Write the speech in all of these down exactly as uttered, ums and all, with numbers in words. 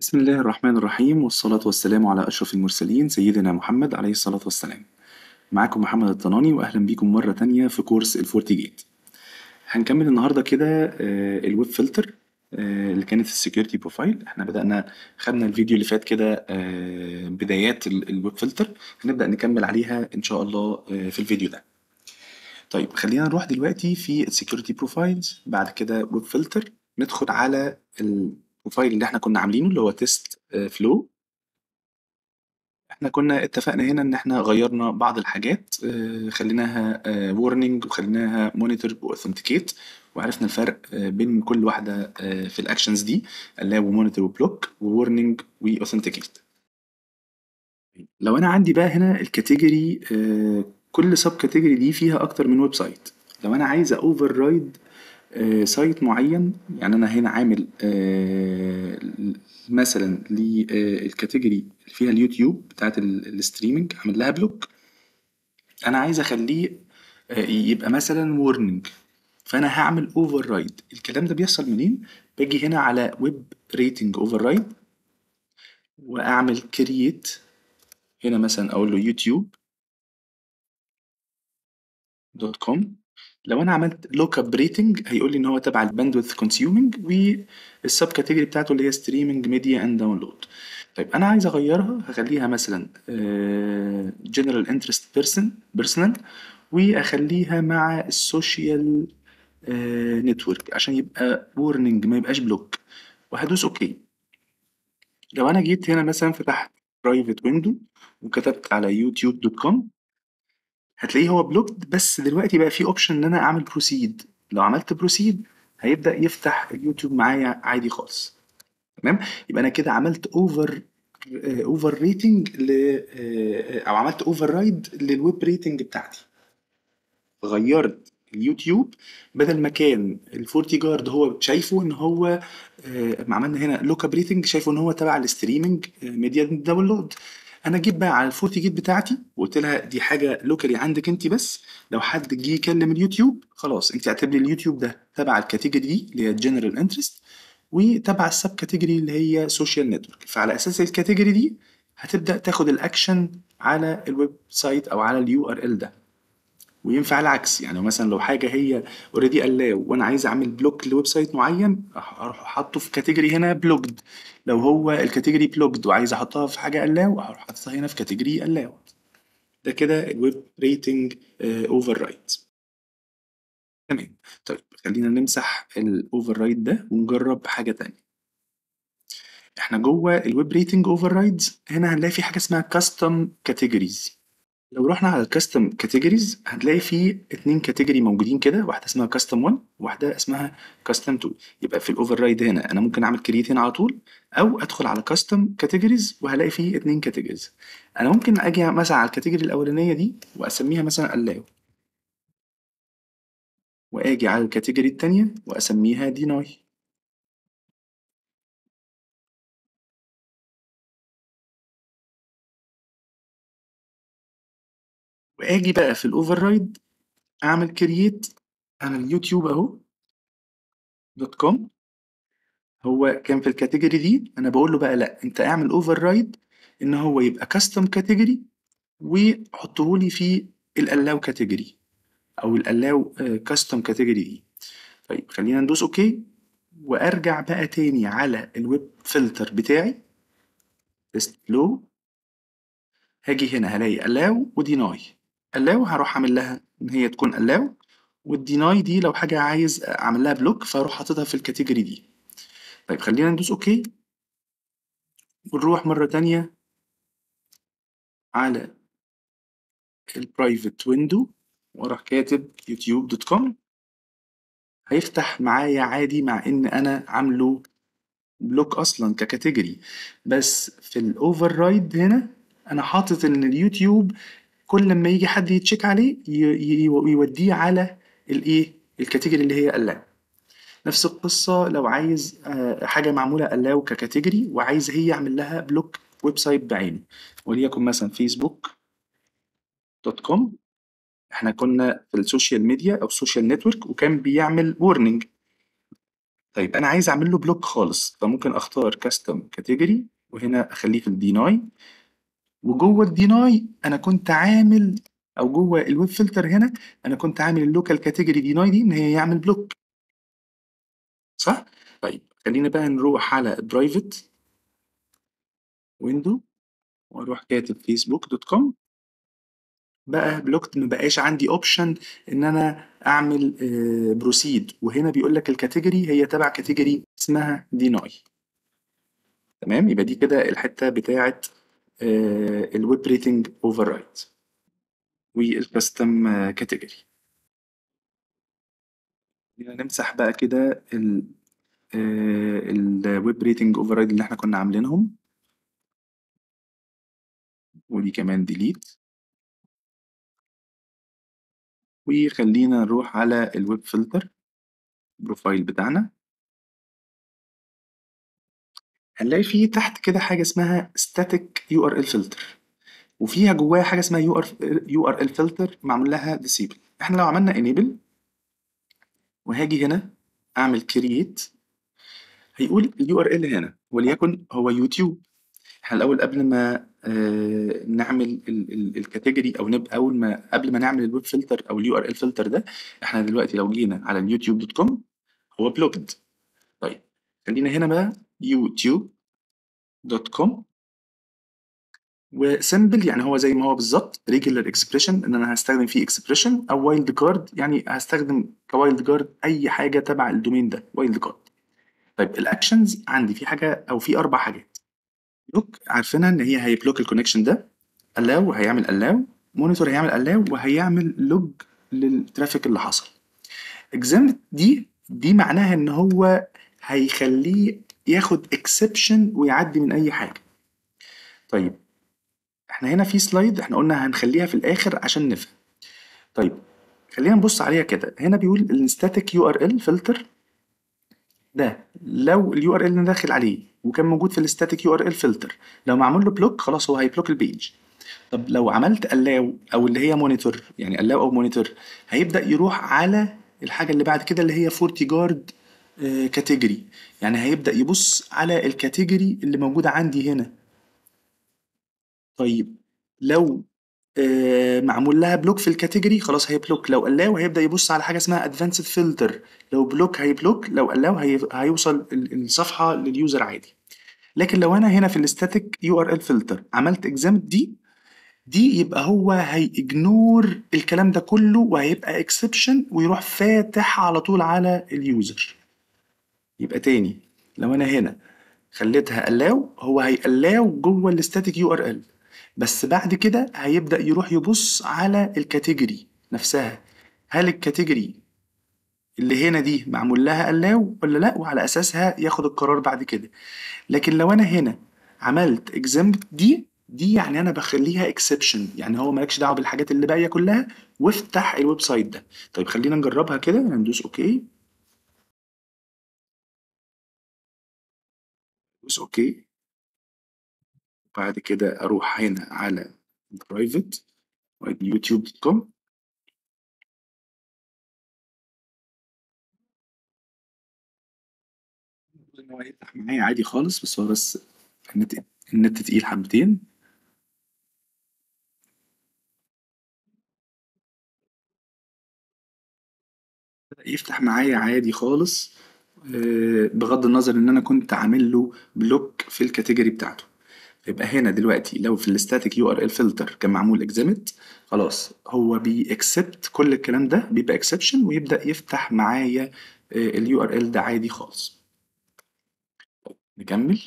بسم الله الرحمن الرحيم، والصلاة والسلام على أشرف المرسلين سيدنا محمد عليه الصلاة والسلام. معاكم محمد الطناني، وأهلا بيكم مرة تانية في كورس الفورتيجيت. هنكمل النهاردة كده الويب فلتر اللي كانت السكيورتي بروفايل. احنا بدأنا خدنا الفيديو اللي فات كده بدايات الويب فلتر، هنبدأ نكمل عليها إن شاء الله في الفيديو ده. طيب خلينا نروح دلوقتي في السكيورتي بروفايلز، بعد كده ويب فلتر، ندخل على ال البروفايل اللي احنا كنا عاملينه اللي هو تيست فلو. احنا كنا اتفقنا هنا ان احنا غيرنا بعض الحاجات، خليناها warning وخليناها monitor واوثنتيكيت، وعرفنا الفرق بين كل واحده في الاكشنز دي، allow ومونيتور وبلوك وwarning واوثنتيكيت. لو انا عندي بقى هنا الكاتيجوري، كل سب كاتيجوري دي فيها اكتر من ويب سايت. لو انا عايز اوفر رايد سايت معين، يعني انا هنا عامل مثلا للكاتيجوري اللي فيها اليوتيوب بتاعت الستريمنج، عامل لها بلوك، انا عايز اخليه يبقى مثلا وورنينج، فانا هعمل اوفر رايد. الكلام ده بيحصل منين؟ باجي هنا على ويب ريتنج اوفر رايد، واعمل كرييت هنا، مثلا اقول له يوتيوب دوت كوم. لو انا عملت لوك اب ريتنج هيقول لي ان هو تبع الباندويث كونسيومنج، والسب كاتيجوري بتاعته اللي هي ستريمنج ميديا اند داونلود. طيب انا عايز اغيرها، هخليها مثلا جنرال انترست بيرسون بيرسونال، واخليها مع السوشيال نتورك عشان يبقى وورنينج ما يبقاش بلوك، وهدوس اوكي. لو انا جيت هنا مثلا فتحت برايفت ويندو وكتبت على يوتيوب دوت كوم، هتلاقيه هو بلوكد، بس دلوقتي بقى في اوبشن ان انا اعمل بروسيد. لو عملت بروسيد هيبدا يفتح اليوتيوب معايا عادي خالص. تمام، يبقى انا كده عملت اوفر اوفر ريتنج ل او عملت اوفر رايد للويب ريتنج بتاعتي، غيرت اليوتيوب. بدل ما كان الفورتي جارد هو شايفه ان هو ما عملنا هنا لوك اب ريتنج، شايفه ان هو تبع الستريمنج ميديا داونلود، انا جيت بقى على الفورتي جيت بتاعتي وقلت لها دي حاجه لوكالي عندك انت بس، لو حد جه يكلم اليوتيوب خلاص انت اعتبري اليوتيوب ده تبع الكاتيجوري دي اللي هي الجنرال انترست، وتبع السب كاتيجوري اللي هي سوشيال نتورك. فعلى اساس الكاتيجوري دي هتبدا تاخد الاكشن على الويب سايت او على اليو ار ال ده. وينفع العكس، يعني مثلا لو حاجه هي اوريدي الاو وانا عايز اعمل بلوك لويب سايت معين، اروح احطه في كاتيجوري هنا بلوكد. لو هو الكاتيجوري بلوكد وعايز احطها في حاجه الاو، اروح احطها هنا في كاتيجوري الاو. ده كده الويب ريتنج اوفر رايد. تمام، طيب خلينا نمسح الاوفر رايد ده ونجرب حاجه ثانيه. احنا جوه الويب ريتنج اوفر رايدز هنا هنلاقي في حاجه اسمها كاستم كاتيجوريز. لو رحنا على الكاستم كاتيجوريز هنلاقي فيه اتنين كاتيجوري موجودين كده، واحده اسمها كاستم واحد وواحده اسمها كاستم اتنين. يبقى في الاوفر رايد هنا انا ممكن اعمل كرييت هنا على طول، او ادخل على كاستم كاتيجوريز وهلاقي فيه اتنين كاتيجوريز. انا ممكن اجي مثلا على الكاتيجوري الاولانيه دي واسميها مثلا allow، واجي على الكاتيجوري الثانيه واسميها deny. واجي بقى في الاوفر رايد اعمل كرييت، انا اليوتيوب اهو دوت كوم، هو كان في الكاتيجوري دي، انا بقول له بقى لا انت اعمل اوفر رايد ان هو يبقى كاستم كاتيجوري، وحطه لي في الالاو كاتيجوري او الالاو كاستم كاتيجوري دي. طيب خلينا ندوس اوكي، وارجع بقى تاني على الويب فلتر بتاعي تيست فلو، هاجي هنا هلاقي الاو وديناي. allow هروح اعمل لها ان هي تكون allow، والديناي دي لو حاجه عايز اعمل لها بلوك فاروح حاططها في الكاتيجوري دي. طيب خلينا ندوس اوكي، ونروح مره تانية على البرايفت ويندو، واروح كاتب يوتيوب دوت كوم، هيفتح معايا عادي مع ان انا عامله بلوك اصلا ككاتيجوري، بس في الاوفر رايد هنا انا حاطط ان اليوتيوب كل لما يجي حد يتشيك عليه يوديه على الايه الكاتيجوري اللي هي allow. نفس القصه لو عايز حاجه معموله allow ككاتيجوري وعايز هي يعمل لها بلوك ويب سايت بعينه، وليكن مثلا فيسبوك دوت كوم، احنا كنا في السوشيال ميديا او السوشيال نتورك وكان بيعمل warning. طيب انا عايز اعمل له بلوك خالص، فممكن اختار كاستم كاتيجوري وهنا اخليه في الديناي، وجوه الديناي انا كنت عامل او جوه الويب فلتر هنا انا كنت عامل اللوكال كاتيجوري ديناي دي ان هي يعمل بلوك، صح؟ طيب خلينا بقى نروح على برايفت ويندو واروح كاتب فيسبوك دوت كوم. بقى بلوكت، ما بقاش عندي اوبشن ان انا اعمل بروسيد، وهنا بيقول لك الكاتيجوري هي تبع كاتيجوري اسمها ديناي. تمام، يبقى دي كده الحته بتاعه الويب ريتنج اوفر رايد والكاستم كاتيجوري. نمسح بقى كده الويب ريتنج اوفر رايد اللي احنا كنا عاملينهم، ودي كمان ديليت، وخلينا نروح على الويب فلتر بروفايل بتاعنا. هنلاقي فيه تحت كده حاجه اسمها static يو آر إل filter، وفيها جواها حاجه اسمها يو آر إل filter معمول لها disable. احنا لو عملنا enable وهاجي هنا اعمل create هيقول اليو ار ال هنا وليكن هو يوتيوب. احنا الاول قبل ما آه نعمل الكاتيجوري او نبقى اول ما قبل ما نعمل الويب فلتر او اليو ار ال فلتر ده، احنا دلوقتي لو جينا على اليوتيوب دوت كوم هو بلوكد. طيب خلينا هنا بقى يوتيوب دوت كوم وسمبل، يعني هو زي ما هو بالظبط ريجولار اكسبريشن ان انا هستخدم فيه اكسبريشن، او وايلد كارد يعني هستخدم كوايلد كارد اي حاجه تبع الدومين ده وايلد كارد. طيب الاكشنز عندي في حاجه او في اربع حاجات. بلوك عارفينها ان هي هيبلوك الكونكشن ده، الاو هيعمل الاو، مونيتور هيعمل الاو، وهيعمل لوج للترافيك اللي حصل. اكزامت دي دي معناها ان هو هيخليه ياخد اكسبشن ويعدي من اي حاجه. طيب احنا هنا في سلايد احنا قلنا هنخليها في الاخر عشان نفهم. طيب خلينا نبص عليها كده. هنا بيقول الستاتيك يو ار ال فلتر ده لو اليو ار ال اللي داخل عليه وكان موجود في الستاتيك يو ار ال فلتر لو معمول له بلوك خلاص هو هيبلوك البيج. طب لو عملت الاو او اللي هي مونيتور، يعني الاو او مونيتور هيبدا يروح على الحاجه اللي بعد كده اللي هي أربعين جارد كاتيجوري، يعني هيبدا يبص على الكاتيجوري اللي موجوده عندي هنا. طيب لو آه معمول لها بلوك في الكاتيجوري خلاص هيبلوك، لو الاو هيبدا يبص على حاجه اسمها ادفانسد فلتر، لو بلوك هيبلوك، لو الاو هي... هيوصل الصفحه لليوزر عادي. لكن لو انا هنا في الستاتيك يو ار ال فلتر عملت اكزامت دي دي يبقى هو هيجنور الكلام ده كله وهيبقى اكسبشن ويروح فاتح على طول على اليوزر. يبقى تاني لو انا هنا خليتها الاو هو هيالاو جوه الستاتيك يو ار ال، بس بعد كده هيبدأ يروح يبص على الكاتيجوري نفسها، هل الكاتيجوري اللي هنا دي معمول لها allow ولا لا، وعلى اساسها ياخد القرار بعد كده. لكن لو انا هنا عملت exempt دي دي يعني انا بخليها exception، يعني هو مالكش دعوه بالحاجات اللي باقيه كلها وافتح الويب سايت ده. طيب خلينا نجربها كده، هندوس اوكي ندوس اوكي، بعد كده اروح هنا على برايفت يوتيوب دوت كوم ان هو يفتح معايا عادي خالص، بس هو بس النت النت تقيل حبتين. يفتح معايا عادي خالص بغض النظر ان انا كنت عامل له بلوك في الكاتيجوري بتاعته. يبقى هنا دلوقتي لو في الستاتيك يو ار ال فلتر كان معمول اكزامت خلاص هو بيأكسبت كل الكلام ده، بيبقى اكسبشن ويبدأ يفتح معايا اليو ار ال ده عادي خالص. نكمل.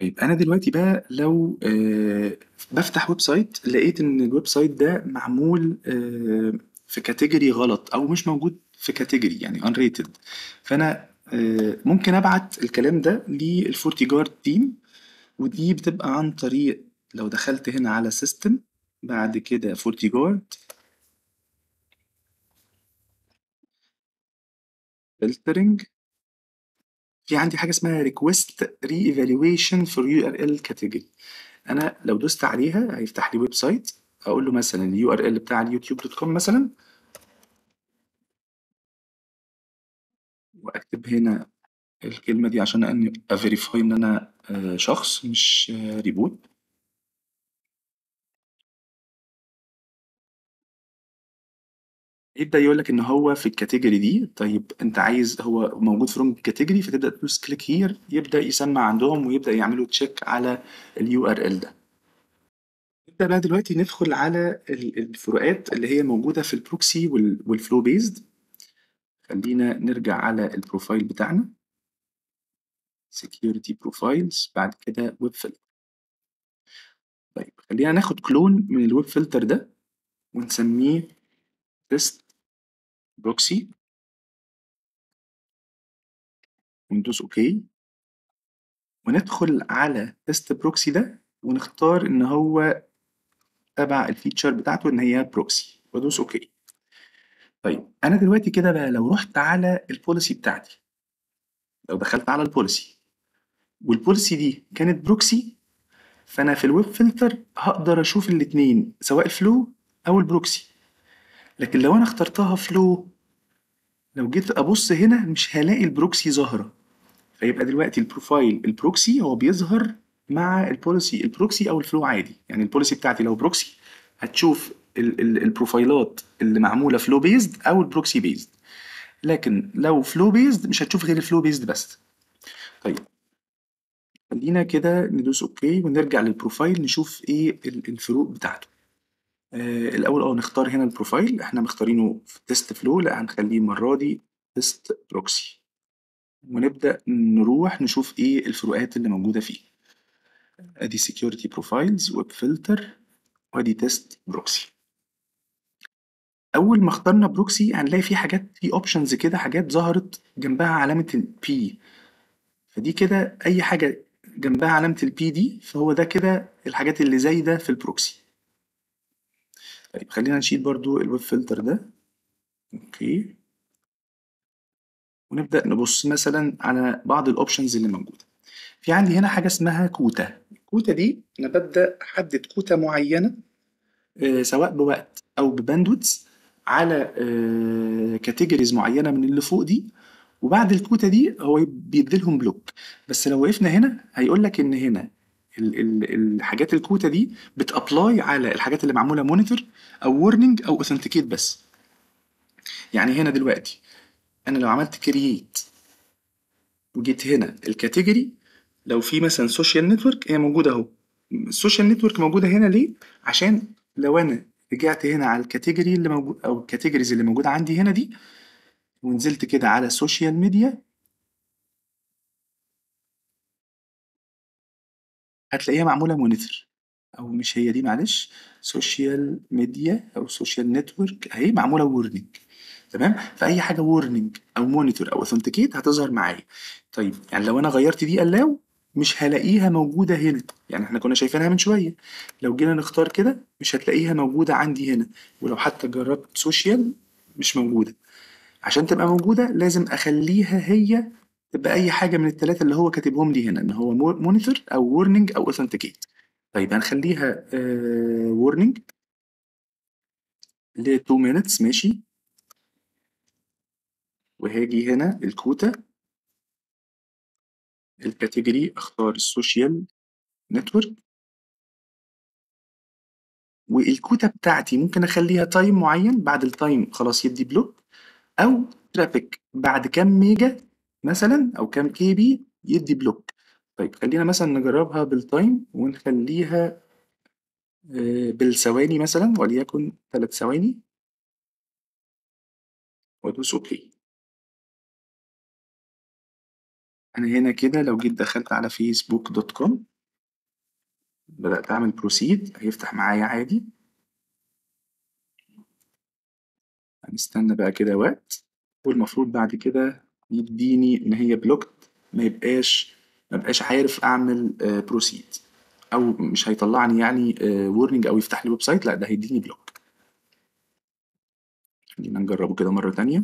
طيب انا دلوقتي بقى لو آه بفتح ويب سايت لقيت ان الويب سايت ده معمول آه في كاتيجوري غلط او مش موجود في كاتيجوري، يعني unrated، فانا آه ممكن ابعت الكلام ده للفورتي جارد تيم، ودي بتبقى عن طريق لو دخلت هنا على سيستم بعد كده فورتي جارد فلترنج، في عندي حاجه اسمها ريكويست ري ايفالويشن فور يو ار ال كاتيجوري. انا لو دوست عليها هيفتح لي ويب سايت، اقول له مثلا اليو ار ال بتاع اليوتيوب دوت كوم مثلا، اكتب هنا الكلمه دي عشان اني افيريفاي ان انا شخص مش ريبوت. يبدا يقول لك ان هو في الكاتيجوري دي. طيب انت عايز هو موجود في رونج كاتيجوري، فتبدا تدوس كليك هير، يبدا يسمع عندهم ويبدا يعملوا تشيك على اليو ار ال ده. نبدا بقى دلوقتي ندخل على الفروقات اللي هي موجوده في البروكسي والفلو بيزد. خلينا نرجع على البروفايل بتاعنا، سكيورتي بروفايلز، بعد كده ويب فلتر. طيب خلينا ناخد كلون من الويب فلتر ده ونسميه تيست بروكسي وندوس اوكي، وندخل على تيست بروكسي ده ونختار ان هو تبع الفيتشر بتاعته ان هي بروكسي وادوس اوكي. طيب انا دلوقتي كده بقى لو رحت على البوليسي بتاعتي، لو دخلت على البوليسي والبوليسي دي كانت بروكسي، فانا في الويب فلتر هقدر اشوف الاتنين سواء الفلو او البروكسي. لكن لو انا اخترتها فلو، لو جيت ابص هنا مش هلاقي البروكسي ظاهره، فيبقى دلوقتي البروفايل البروكسي هو بيظهر مع البوليسي البروكسي او الفلو عادي. يعني البوليسي بتاعتي لو بروكسي هتشوف ال ال البروفايلات اللي معموله فلو بيزد او البروكسي بيزد، لكن لو فلو بيزد مش هتشوف غير الفلو بيزد بس. طيب خلينا كده ندوس اوكي ونرجع للبروفايل نشوف ايه الفروق بتاعته. آه الاول اه نختار هنا البروفايل، احنا مختارينه في تيست فلو، لا هنخليه المره دي تيست بروكسي، ونبدا نروح نشوف ايه الفروقات اللي موجوده فيه. ادي سكيورتي بروفايلز، ويب فلتر، وادي تيست بروكسي. اول ما اخترنا بروكسي هنلاقي فيه حاجات، في اوبشنز كده، حاجات ظهرت جنبها علامه البي، فدي كده اي حاجه جنبها علامه البي دي فهو ده كده الحاجات اللي زايده في البروكسي. طيب خلينا نشيل برضو الويب فلتر ده اوكي، ونبدا نبص مثلا على بعض الاوبشنز اللي موجوده. في عندي هنا حاجه اسمها كوتا. الكوتا دي انا ببدا احدد كوتا معينه آه سواء بوقت او بباندويدث على آه كاتيجوريز معينه من اللي فوق دي، وبعد الكوتا دي هو بيديلهم بلوك. بس لو وقفنا هنا هيقول لك ان هنا الحاجات الكوتا دي بتابلاي على الحاجات اللي معموله مونيتور او وورنينج او اوثنتيكيت بس. يعني هنا دلوقتي انا لو عملت كرييت وجيت هنا الكاتيجوري، لو في مثلا سوشيال نتورك، هي موجوده اهو. السوشيال نتورك موجوده هنا ليه؟ عشان لو انا رجعت هنا على الكاتيجوري اللي موجود او الكاتيجوريز اللي موجوده عندي هنا دي، ونزلت كده على السوشيال ميديا، هتلاقيها معموله مونيتور، او مش هي دي معلش، سوشيال ميديا او سوشيال نتورك اهي معموله وورنينج. تمام، فاي حاجه وورنينج او مونيتور او اوثنتيكيت هتظهر معايا. طيب يعني لو انا غيرت دي الاو مش هلاقيها موجوده هنا، يعني احنا كنا شايفينها من شويه، لو جينا نختار كده مش هتلاقيها موجوده عندي هنا، ولو حتى جربت سوشيال مش موجوده. عشان تبقى موجوده لازم اخليها هي تبقى اي حاجه من الثلاثه اللي هو كاتبهم لي هنا ان هو مونيتور او وورنينج او اوثنتيكيت. طيب هنخليها وورنينج ل اتنين مينتس ماشي، وهاجي هنا الكوتا الكاتيجوري اختار السوشيال نتورك، والكوتا بتاعتي ممكن اخليها تايم معين، بعد التايم خلاص يدي بلوك، او ترافيك بعد كام ميجا مثلا او كام كي بي يدي بلوك. طيب خلينا مثلا نجربها بالتايم ونخليها بالثواني مثلا، وليكن ثلاث ثواني، وادوس اوكي. انا هنا كده لو جيت دخلت على فيسبوك دوت كوم بدأت اعمل بروسيد، هيفتح معايا عادي. هنستنى بقى كده وقت، والمفروض بعد كده يديني ان هي بلوكت، ما يبقاش ما بقاش عارف اعمل بروسيد، او مش هيطلعني يعني وورنينج او يفتح لي ويب سايت، لا ده هيديني بلوك. خلينا نجربه كده مره تانية.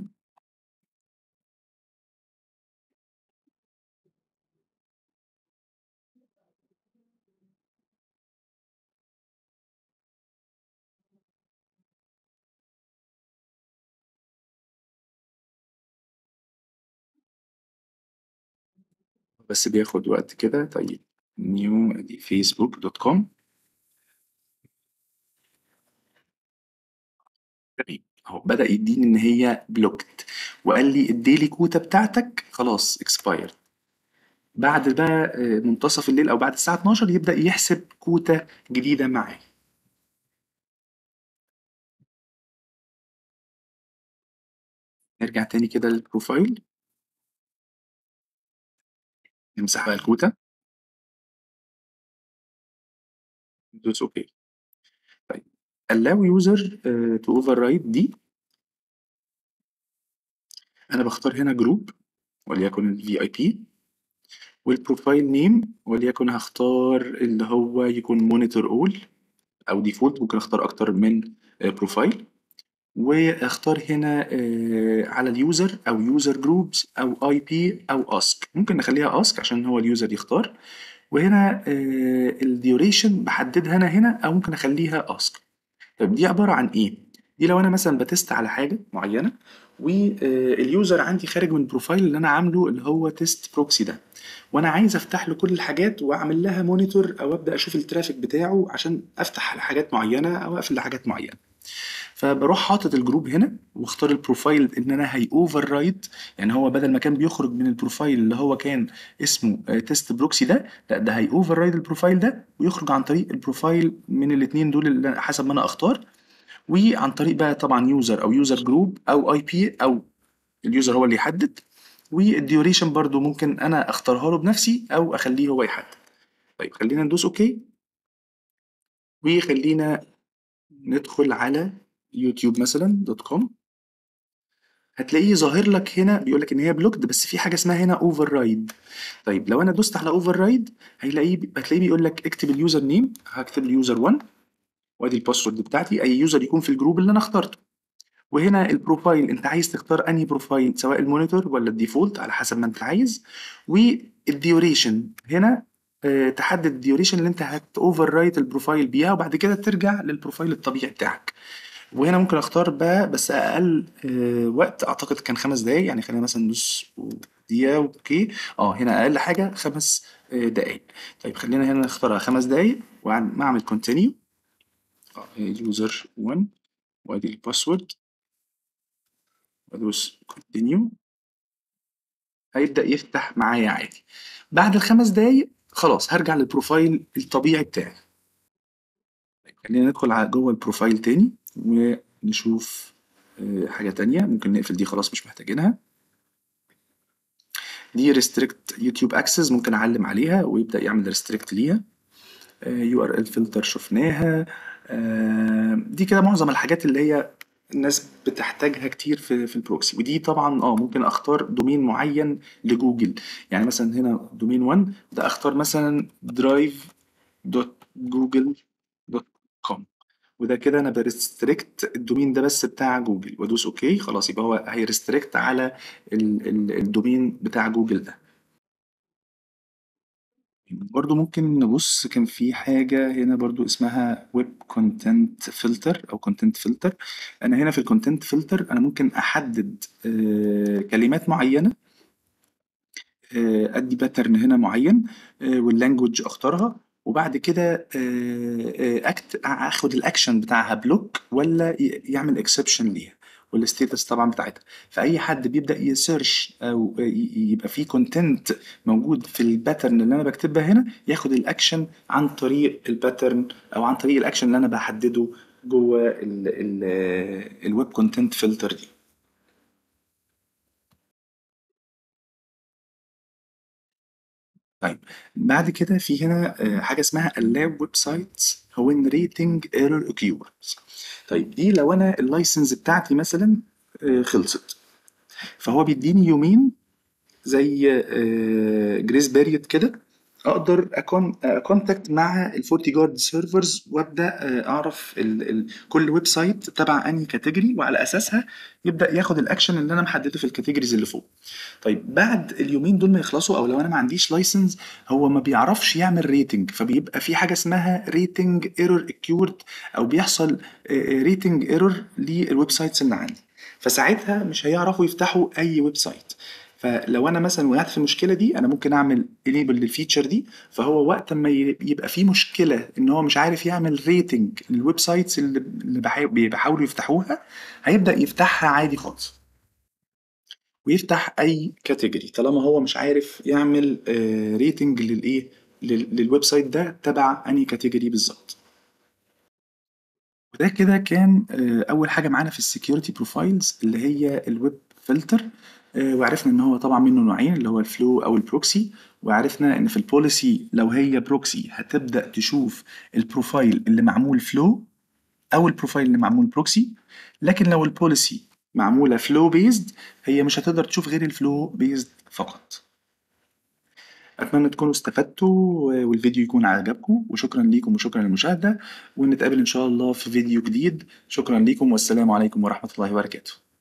بس بياخد وقت كده. طيب نيو ادي فيسبوك دوت كوم. تمام، اهو بدأ يديني ان هي بلوكت، وقال لي الديلي كوتا بتاعتك خلاص اكسبايرد. بعد بقى منتصف الليل او بعد الساعه اتناشر يبدأ يحسب كوتا جديده معايا. نرجع تاني كده للبروفايل، نمسح بقى الكوتا، ندوس اوكي. طيب allow user uh, to override دي انا بختار هنا جروب وليكن الفي اي بي، والبروفايل نيم وليكن هختار اللي هو يكون مونيتور اول او ديفولت، ممكن اختار اكتر من بروفايل، واختار هنا على اليوزر او يوزر جروبز او اي بي او اسك، ممكن نخليها اسك عشان هو اليوزر يختار. وهنا الديوريشن بحددها انا هنا او ممكن اخليها اسك. طب دي عباره عن ايه؟ دي لو انا مثلا بتست على حاجه معينه واليوزر عندي خارج من البروفايل اللي انا عامله اللي هو تيست بروكسي ده، وانا عايز افتح له كل الحاجات واعمل لها مونيتور او ابدا اشوف الترافيك بتاعه عشان افتح لحاجات معينه او اقفل لحاجات معينه. فبروح حاطط الجروب هنا واختار البروفايل ان انا هي اوفر رايد، يعني هو بدل ما كان بيخرج من البروفايل اللي هو كان اسمه تيست بروكسي ده، لا ده هي اوفر رايد البروفايل ده ويخرج عن طريق البروفايل من الاثنين دول اللي حسب ما انا اختار، وعن طريق بقى طبعا يوزر او يوزر جروب او اي بي او اليوزر هو اللي يحدد، والديوريشن برضو ممكن انا اختارها له بنفسي او اخليه هو يحدد. طيب خلينا ندوس اوكي، وخلينا ندخل على يوتيوب مثلا دوت كوم. هتلاقيه ظاهر لك هنا بيقول لك ان هي بلوكد، بس في حاجه اسمها هنا اوفر رايد. طيب لو انا دوست على اوفر رايد هيلاقيه هتلاقيه بيقول لك اكتب اليوزر نيم، هكتب اليوزر واحد وادي الباسورد بتاعتي، اي يوزر يكون في الجروب اللي انا اخترته. وهنا البروفايل انت عايز تختار انهي بروفايل، سواء المونيتور ولا الديفولت على حسب ما انت عايز. والديوريشن هنا اه تحدد الديوريشن اللي انت هت اوفر رايت البروفايل بيها، وبعد كده ترجع للبروفايل الطبيعي بتاعك. وهنا ممكن اختار بقى بس اقل اه وقت، اعتقد كان خمس دقايق، يعني خلينا مثلا ندوس دقيقه اوكي. اه هنا اقل حاجه خمس اه دقايق. طيب خلينا هنا نختارها خمس دقايق واعمل كونتينيو. يوزر واحد وادي الباسورد وادوس كونتينيو، هيبدأ يفتح معايا عادي. بعد الخمس دقايق خلاص هرجع للبروفايل الطبيعي بتاعي. خلينا ندخل على جوه البروفايل تاني ونشوف حاجة تانية، ممكن نقفل دي خلاص مش محتاجينها. دي ريستريكت يوتيوب اكسس، ممكن اعلم عليها ويبدأ يعمل ريستريكت ليها. يو ار ال فلتر شفناها. دي كده معظم الحاجات اللي هي الناس بتحتاجها كتير في في البروكسي. ودي طبعا اه ممكن اختار دومين معين لجوجل، يعني مثلا هنا دومين واحد ده اختار مثلا درايف دوت جوجل دوت كوم، وده كده انا بريستريكت الدومين ده بس بتاع جوجل، وادوس اوكي. خلاص يبقى هو هيريستريكت على ال ال الدومين بتاع جوجل ده. برضو ممكن نبص، كان في حاجة هنا برضو اسمها ويب كونتنت فلتر أو كونتنت فلتر. أنا هنا في الكونتنت فلتر أنا ممكن أحدد آه كلمات معينة، آه أدي باترن هنا معين، آه واللانجوج أختارها، وبعد كده آه أكت أخد الأكشن بتاعها بلوك ولا يعمل إكسبشن ليها، والستيتس طبعا بتاعتها. فاي حد بيبدا يسيرش او يبقى فيه كونتنت موجود في الباترن اللي انا بكتبها هنا ياخد الاكشن عن طريق الباترن او عن طريق الاكشن اللي انا بحدده جوه الويب كونتنت فلتر دي. طيب بعد كده في هنا حاجه اسمها اللاب ويب سايتس هو ان ريتنج ايرور اكيورنس. طيب دي لو انا اللايسنس بتاعتي مثلا خلصت، فهو بيديني يومين زي جريس بيريد كده، اقدر اكون كونتاكت مع الفورتي جارد سيرفرز وابدا اعرف ال ال كل ويب سايت تبع انهي كاتيجوري، وعلى اساسها يبدا ياخد الاكشن اللي انا محدده في الكاتيجوريز اللي فوق. طيب بعد اليومين دول ما يخلصوا او لو انا ما عنديش لايسنس هو ما بيعرفش يعمل ريتنج، فبيبقى في حاجه اسمها ريتنج ايرور اكيورد او بيحصل ريتنج ايرور للويب سايتس اللي عندي، فساعتها مش هيعرفوا يفتحوا اي ويب سايت. فلو انا مثلا وقعت في المشكله دي انا ممكن اعمل انيبل للفيتشر دي، فهو وقت ما يبقى في مشكله ان هو مش عارف يعمل ريتنج للويب سايتس اللي بيحاولوا يفتحوها، هيبدا يفتحها عادي خالص ويفتح اي كاتيجوري طالما هو مش عارف يعمل ريتنج للايه للويب سايت ده تبع انهي كاتيجوري بالظبط. وده كده كان اول حاجه معانا في السكيورتي بروفايلز اللي هي الويب فلتر، وعرفنا ان هو طبعا منه نوعين اللي هو الفلو او البروكسي، وعرفنا ان في البوليسي لو هي بروكسي هتبدا تشوف البروفايل اللي معمول فلو او البروفايل اللي معمول بروكسي، لكن لو البوليسي معموله فلو بيزد هي مش هتقدر تشوف غير الفلو بيزد فقط. اتمنى تكونوا استفدتوا والفيديو يكون عجبكم، وشكرا ليكم وشكرا للمشاهده، ونتقابل ان شاء الله في فيديو جديد. شكرا ليكم والسلام عليكم ورحمه الله وبركاته.